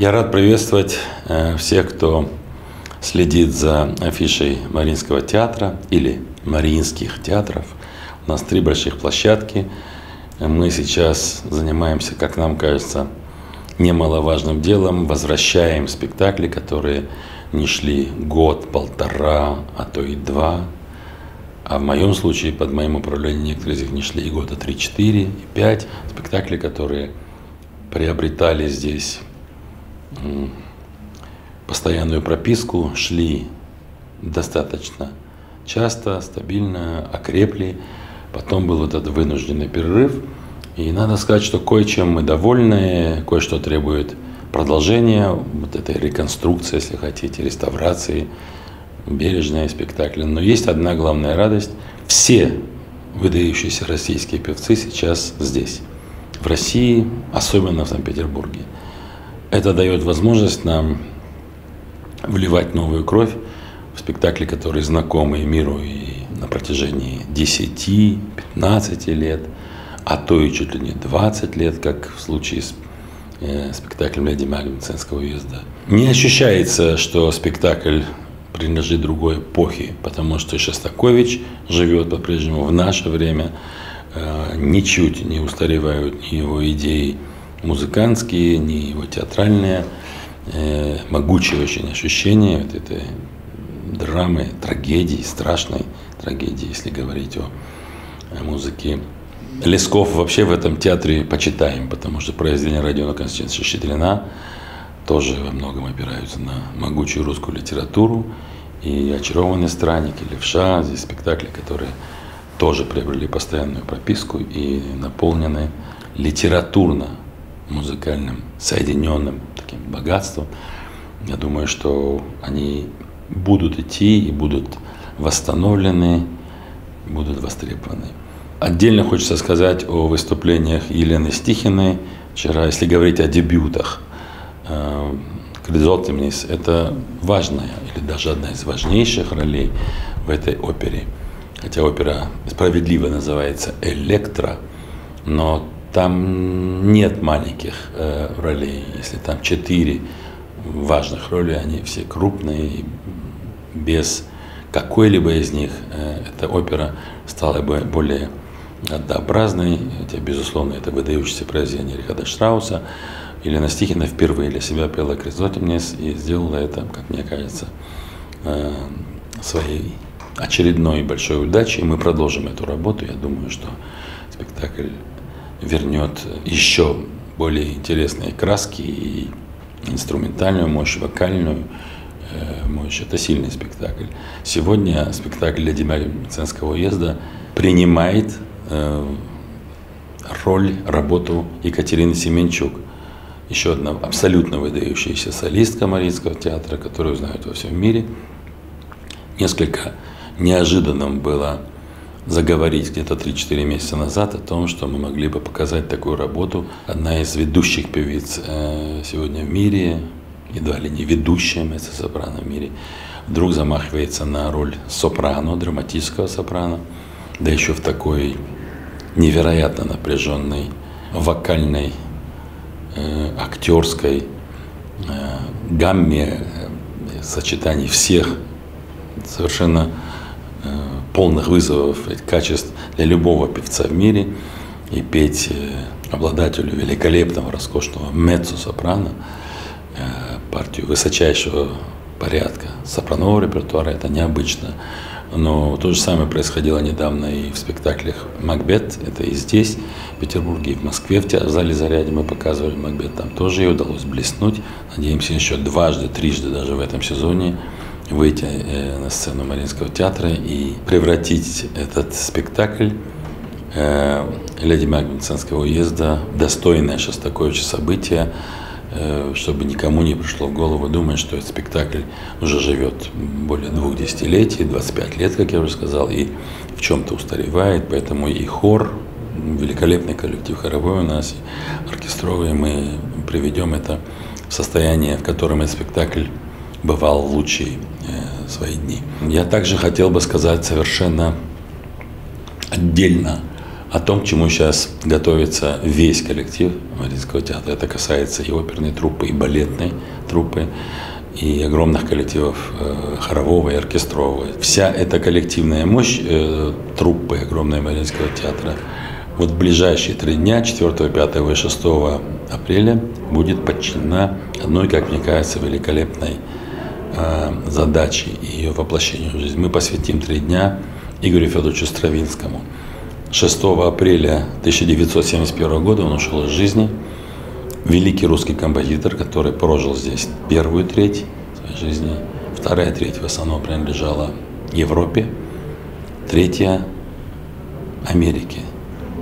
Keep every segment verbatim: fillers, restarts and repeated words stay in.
Я рад приветствовать всех, кто следит за афишей Мариинского театра или Мариинских театров. У нас три больших площадки. Мы сейчас занимаемся, как нам кажется, немаловажным делом. Возвращаем спектакли, которые не шли год, полтора, а то и два. А в моем случае, под моим управлением, некоторые из них не шли и года три-четыре, и пять. Спектакли, которые приобретали здесь постоянную прописку, шли достаточно часто, стабильно, окрепли. Потом был вот этот вынужденный перерыв. И надо сказать, что кое-чем мы довольны, кое-что требует продолжения, вот этой реконструкции, если хотите, реставрации, бережные спектакли. Но есть одна главная радость. Все выдающиеся российские певцы сейчас здесь, в России, особенно в Санкт-Петербурге. Это дает возможность нам вливать новую кровь в спектакли, которые знакомы миру и на протяжении десяти-пятнадцати лет, а то и чуть ли не двадцати лет, как в случае с э, спектаклем «Леди Макбет» Мценского уезда. Не ощущается, что спектакль принадлежит другой эпохе, потому что Шостакович живет по-прежнему в наше время, э, ничуть не устаревают ни его идеи музыкантские, ни его театральные, э, могучее очень ощущение вот этой драмы, трагедии, страшной трагедии, если говорить о, о музыке. Лесков вообще в этом театре почитаем, потому что произведения Родиона Константиновича Щедрина тоже во многом опираются на могучую русскую литературу. И «Очарованный странник», и «Левша» — здесь спектакли, которые тоже приобрели постоянную прописку и наполнены литературно-музыкальным, соединенным таким богатством. Я думаю, что они будут идти и будут восстановлены, будут востребованы. Отдельно хочется сказать о выступлениях Елены Стихиной. Вчера, если говорить о дебютах, «Кризотемнис» – это важная или даже одна из важнейших ролей в этой опере. Хотя опера справедливо называется «Электра», но там нет маленьких ролей. Если там четыре важных роли, они все крупные, и без какой-либо из них эта опера стала бы более однообразной, хотя, безусловно, это выдающееся произведение Рихарда Штрауса. Елена Стихина впервые для себя пела «Кризотемнис» и сделала это, как мне кажется, своей очередной большой удачей. Мы продолжим эту работу. Я думаю, что спектакль вернет еще более интересные краски и инструментальную мощь, вокальную мощь. Это сильный спектакль. Сегодня спектакль «Леди Макбет» Мценского уезда принимает э, роль, работу Екатерины Семенчук. Еще одна абсолютно выдающаяся солистка Мариинского театра, которую знают во всем мире. Несколько неожиданным было заговорить где-то три-четыре месяца назад о том, что мы могли бы показать такую работу. Одна из ведущих певиц э, сегодня в мире, едва ли не ведущая меццо-сопрано в мире, вдруг замахивается на роль сопрано, драматического сопрано, да еще в такой невероятно напряженной вокальной, э, актерской э, гамме э, сочетаний всех совершенно э, полных вызовов и качеств для любого певца в мире. И петь э, обладателю великолепного, роскошного меццо-сопрано партию высочайшего порядка сопранового репертуара, это необычно. Но то же самое происходило недавно и в спектаклях «Макбет». Это и здесь, в Петербурге, и в Москве, в зале «Заряде» мы показывали «Макбет». Там тоже ей удалось блеснуть. Надеемся еще дважды, трижды даже в этом сезоне выйти на сцену Мариинского театра и превратить этот спектакль «Леди Макбет» Мценского уезда в достойное Шостаковича событие, чтобы никому не пришло в голову думать, что этот спектакль уже живет более двух десятилетий, двадцати пяти лет, как я уже сказал, и в чем-то устаревает. Поэтому и хор, великолепный коллектив хоровой у нас, и оркестровый, мы приведем это в состояние, в котором этот спектакль бывал в лучшие свои дни. Я также хотел бы сказать совершенно отдельно о том, к чему сейчас готовится весь коллектив Мариинского театра. Это касается и оперной труппы, и балетной труппы, и огромных коллективов хорового и оркестрового. Вся эта коллективная мощь э, труппы огромного Мариинского театра вот в ближайшие три дня, четвёртого, пятого и шестого апреля, будет подчинена одной, как мне кажется, великолепной э, задачей и ее воплощению в жизнь. Мы посвятим три дня Игорю Федоровичу Стравинскому. шестого апреля тысяча девятьсот семьдесят первого года он ушел из жизни. Великий русский композитор, который прожил здесь первую треть своей жизни. Вторая треть в основном принадлежала Европе. Третья – Америке.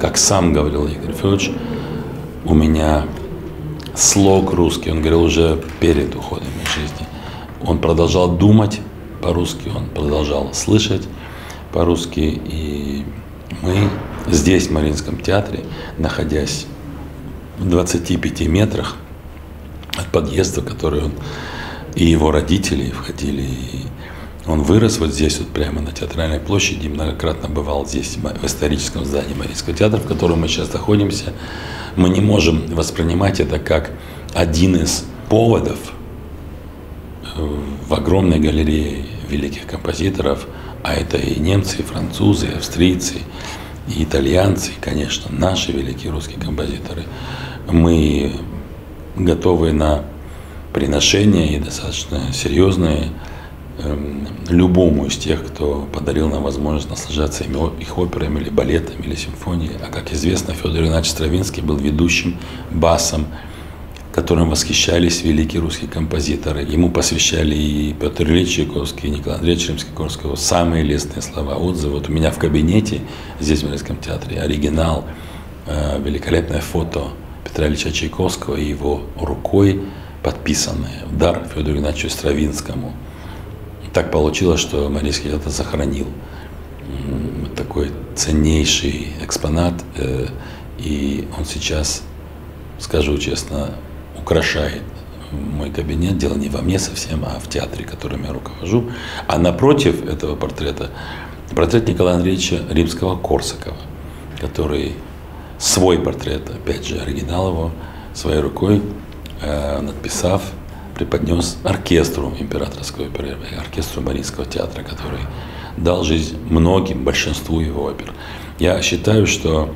Как сам говорил Игорь Федорович, у меня слог русский, он говорил уже перед уходом из жизни. Он продолжал думать по-русски, он продолжал слышать по-русски. И мы здесь, в Мариинском театре, находясь в двадцати пяти метрах от подъезда, в который он и его родители входили, и он вырос вот здесь, вот прямо на Театральной площади, многократно бывал здесь, в историческом здании Мариинского театра, в котором мы сейчас находимся. Мы не можем воспринимать это как один из поводов в огромной галерее великих композиторов, а это и немцы, и французы, и австрийцы, и итальянцы, и, конечно, наши великие русские композиторы. Мы готовы на приношения и достаточно серьезные эм, любому из тех, кто подарил нам возможность наслаждаться их операми, или балетами, или симфонией. А как известно, Фёдор Игнатьевич Стравинский был ведущим басом, которым восхищались великие русские композиторы. Ему посвящали и Петр Ильич Чайковский, и Николай Андреевич Римский-Корсаков самые лестные слова, отзывы. Вот у меня в кабинете здесь, в Мариинском театре, оригинал, э, великолепное фото Петра Ильича Чайковского и его рукой подписанное в дар Фёдору Игнатьевичу Стравинскому. Так получилось, что Мариинский театр сохранил вот такой ценнейший экспонат, э, и он сейчас, скажу честно, украшает мой кабинет. Дело не во мне совсем, а в театре, которым я руковожу. А напротив этого портрета портрет Николая Андреевича Римского-Корсакова, который свой портрет, опять же, оригинал его, своей рукой э, надписав, преподнес оркестру Императорского оперы, оркестру Мариинского театра, который дал жизнь многим, большинству его опер. Я считаю, что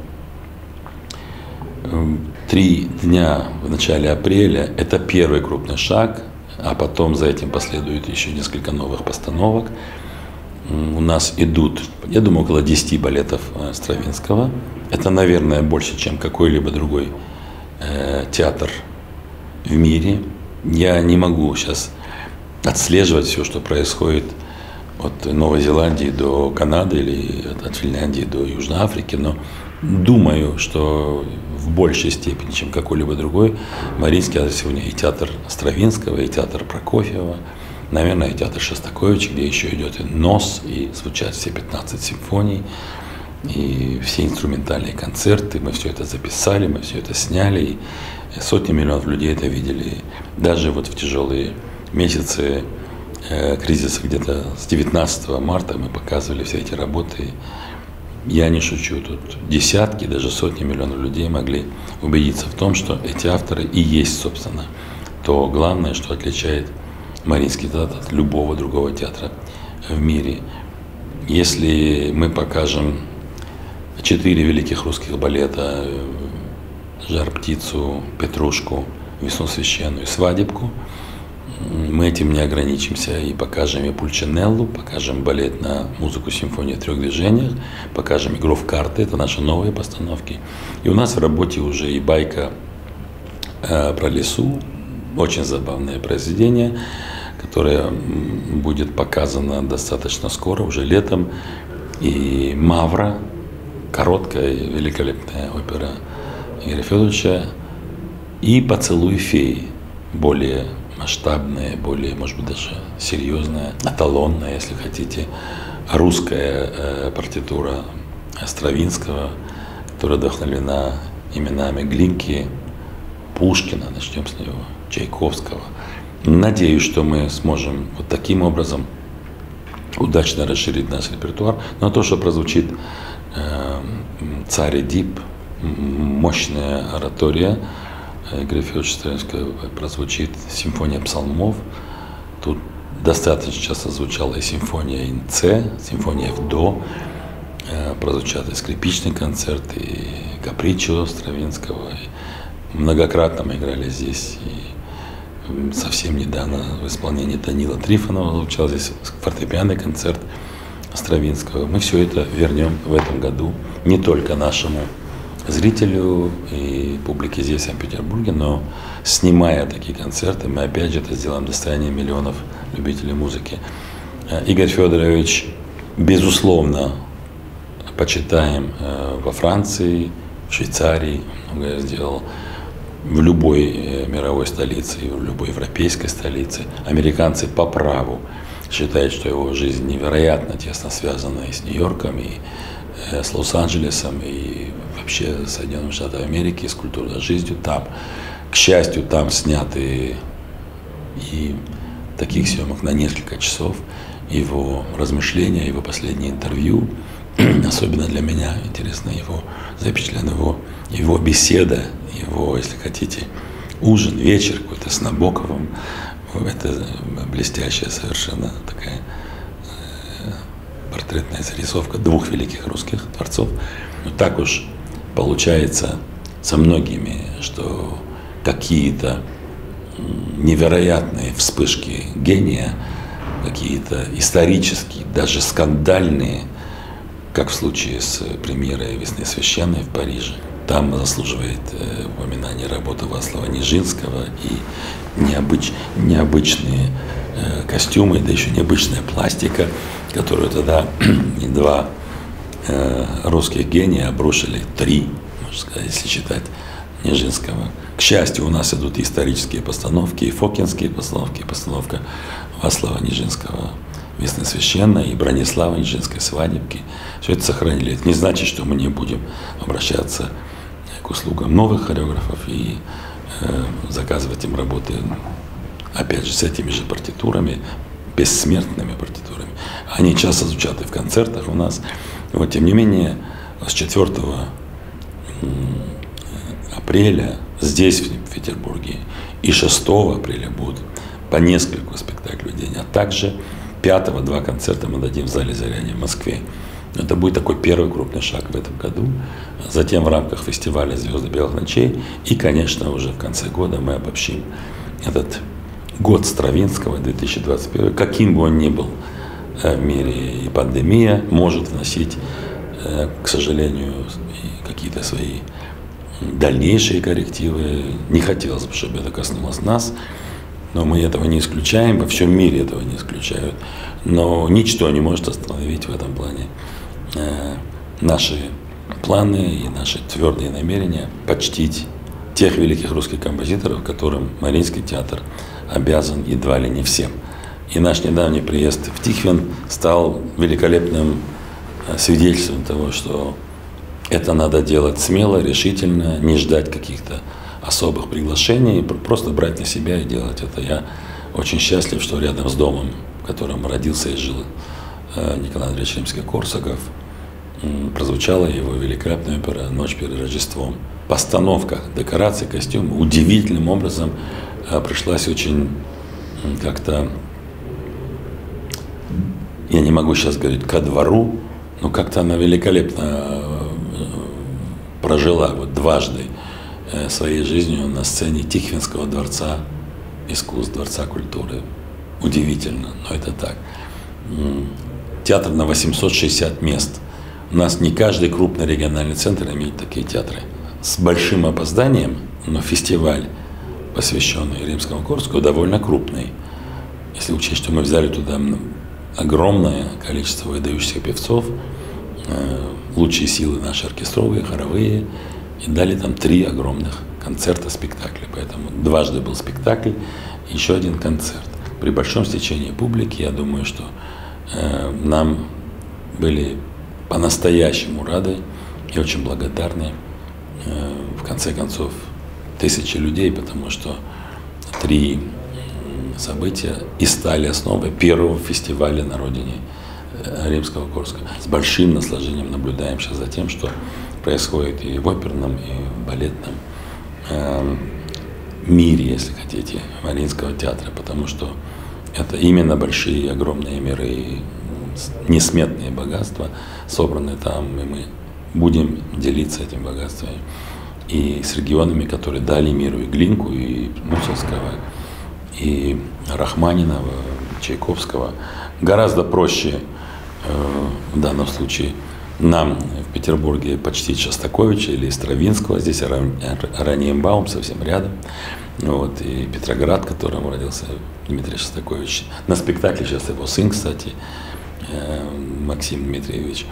три дня в начале апреля – это первый крупный шаг, а потом за этим последует еще несколько новых постановок. У нас идут, я думаю, около десяти балетов Стравинского. Это, наверное, больше, чем какой-либо другой э, театр в мире. Я не могу сейчас отслеживать все, что происходит от Новой Зеландии до Канады или от Финляндии до Южной Африки, но думаю, что в большей степени, чем какой-либо другой, Мариинский театр сегодня и театр Стравинского, и театр Прокофьева, наверное, и театр Шостаковича, где еще идет и нос, и звучат все пятнадцать симфоний, и все инструментальные концерты. Мы все это записали, мы все это сняли, и сотни миллионов людей это видели. Даже вот в тяжелые месяцы э, кризиса, где-то с девятнадцатого марта мы показывали все эти работы. Я не шучу, тут десятки, даже сотни миллионов людей могли убедиться в том, что эти авторы и есть, собственно, то главное, что отличает Мариинский театр от любого другого театра в мире. Если мы покажем четыре великих русских балета, «Жар-птицу», «Петрушку», «Весну священную» и «Свадебку», мы этим не ограничимся и покажем и Пульчинеллу, покажем балет на музыку симфонии в трех движениях, покажем игру в карты, это наши новые постановки. И у нас в работе уже и «Байка э, про лесу», очень забавное произведение, которое будет показано достаточно скоро, уже летом, и «Мавра», короткая и великолепная опера Игоря Федоровича, и «Поцелуй феи», более масштабная, более, может быть, даже серьезная, эталонная, если хотите, русская э, партитура Стравинского, которая вдохновлена именами Глинки, Пушкина, начнем с него, Чайковского. Надеюсь, что мы сможем вот таким образом удачно расширить наш репертуар. Но то, что прозвучит э, «Царь Эдип», мощная оратория Игоря Федоровича Стравинского, прозвучит «Симфония псалмов». Тут достаточно часто звучала и симфония ин С, симфония в До, прозвучат и скрипичный концерт, и капричо Стравинского. И многократно мы играли здесь. И совсем недавно в исполнении Данила Трифонова звучал здесь фортепианный концерт Стравинского. Мы все это вернем в этом году не только нашему зрителю и публике здесь, в Санкт-Петербурге, но снимая такие концерты, мы опять же это сделаем достояние миллионов любителей музыки. Игорь Федорович, безусловно, почитаем во Франции, в Швейцарии, многое сделал, в любой мировой столице, в любой европейской столице. Американцы по праву считают, что его жизнь невероятно тесно связана и с Нью-Йорком, и с Лос-Анджелесом, и вообще с Соединенными Штатами Америки, с культурной жизнью там. К счастью, там сняты и таких съемок на несколько часов его размышления, его последние интервью. Особенно для меня интересно его запечатлен его, его беседа, его, если хотите, ужин, вечер какой-то с Набоковым. Это блестящая совершенно такая портретная зарисовка двух великих русских творцов. Но так уж получается со многими, что какие-то невероятные вспышки гения, какие-то исторические, даже скандальные, как в случае с премьерой «Весны священной» в Париже. Там заслуживает э, упоминания работа Вацлава Нижинского и необыч, необычные э, костюмы, да еще необычная пластика, которую тогда не два э, русских гения обрушили, три, можно сказать, если считать Нижинского. К счастью, у нас идут и исторические постановки, и фокинские постановки, и постановка Вацлава Нижинского «Весна священная» и Бронислава Нижинской «Свадебки». Все это сохранили. Это не значит, что мы не будем обращаться к услугам новых хореографов и э, заказывать им работы, опять же, с этими же партитурами, бессмертными партитурами. Они часто звучат и в концертах у нас. Вот, тем не менее, с четвёртого апреля здесь, в Петербурге, и шестого апреля будут по нескольку спектаклей в день, а также пятого два концерта мы дадим в Зале заряде в Москве. Это будет такой первый крупный шаг в этом году. Затем в рамках фестиваля «Звезды белых ночей» и, конечно, уже в конце года мы обобщим этот год Стравинского, две тысячи двадцать первый, каким бы он ни был в мире. И пандемия может вносить, к сожалению, какие-то свои дальнейшие коррективы. Не хотелось бы, чтобы это коснулось нас. Но мы этого не исключаем, во всем мире этого не исключают. Но ничто не может остановить в этом плане наши планы и наши твердые намерения почтить тех великих русских композиторов, которым Мариинский театр обязан едва ли не всем. И наш недавний приезд в Тихвин стал великолепным свидетельством того, что это надо делать смело, решительно, не ждать каких-то особых приглашений, просто брать на себя и делать это. Я очень счастлив, что рядом с домом, в котором родился и жил Николай Андреевич Римский-Корсаков, прозвучала его великолепная опера «Ночь перед Рождеством». Постановка, декорации, костюмы удивительным образом пришлась очень как-то, я не могу сейчас говорить ко двору, но как-то она великолепно прожила вот дважды своей жизнью на сцене Тихвинского дворца искусств, дворца культуры. Удивительно, но это так. Театр на восемьсот шестьдесят мест. У нас не каждый крупный региональный центр имеет такие театры. С большим опозданием, но фестиваль, посвященный Римскому-Корсакову, довольно крупный. Если учесть, что мы взяли туда огромное количество выдающихся певцов, лучшие силы наши оркестровые, хоровые, и дали там три огромных концерта, спектакля. Поэтому дважды был спектакль, еще один концерт. При большом стечении публики, я думаю, что э, нам были по-настоящему рады и очень благодарны, э, в конце концов, тысячи людей, потому что три события и стали основой первого фестиваля на родине Римского-Корсакова. С большим наслаждением наблюдаем сейчас за тем, что происходит и в оперном, и в балетном э, мире, если хотите, Мариинского театра, потому что это именно большие, огромные миры и несметные богатства собраны там, и мы будем делиться этим богатством и с регионами, которые дали миру и Глинку, и Мусорского, и Рахманинова, Чайковского. Гораздо проще э, в данном случае нам в Петербурге почти Шостаковича или Стравинского, здесь Ораниенбаум совсем рядом, вот, и Петроград, в котором родился Дмитрий Шостакович. На спектакле сейчас его сын, кстати, Максим Дмитриевич.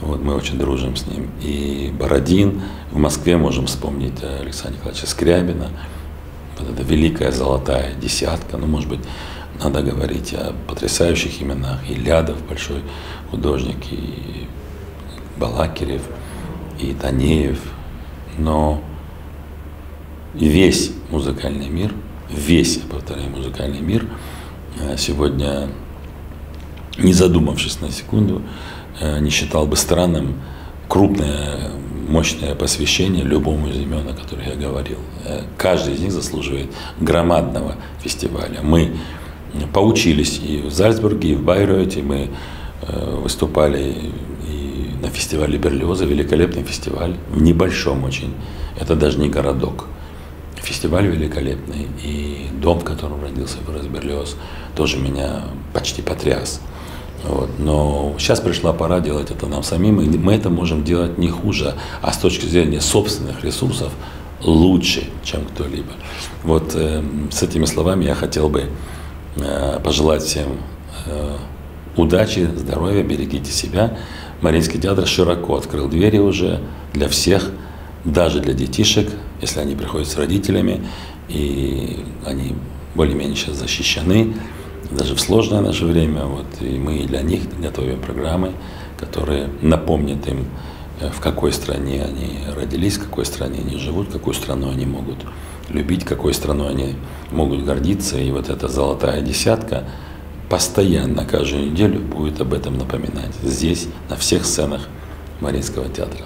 Вот, мы очень дружим с ним. И Бородин, в Москве можем вспомнить Александра Николаевича Скрябина, вот эта великая золотая десятка, ну, может быть, надо говорить о потрясающих именах, и Лядов, большой художник, и Балакирев, и Танеев, но весь музыкальный мир, весь, я повторяю, музыкальный мир сегодня, не задумавшись на секунду, не считал бы странным крупное, мощное посвящение любому из имен, о которых я говорил. Каждый из них заслуживает громадного фестиваля. Мы поучились и в Зальцбурге, и в Байрeuте, мы выступали и на фестивале Берлиоза, великолепный фестиваль, в небольшом очень, это даже не городок. Фестиваль великолепный, и дом, в котором родился Фёдор Берлиоз, тоже меня почти потряс. Вот. Но сейчас пришла пора делать это нам самим, и мы это можем делать не хуже, а с точки зрения собственных ресурсов лучше, чем кто-либо. Вот э, с этими словами я хотел бы э, пожелать всем э, удачи, здоровья, берегите себя. Мариинский театр широко открыл двери уже для всех, даже для детишек, если они приходят с родителями, и они более-менее сейчас защищены, даже в сложное наше время. Вот, и мы для них готовим программы, которые напомнят им, в какой стране они родились, в какой стране они живут, какую страну они могут любить, какой страной они могут гордиться. И вот эта золотая десятка постоянно, каждую неделю будет об этом напоминать здесь, на всех сценах Мариинского театра.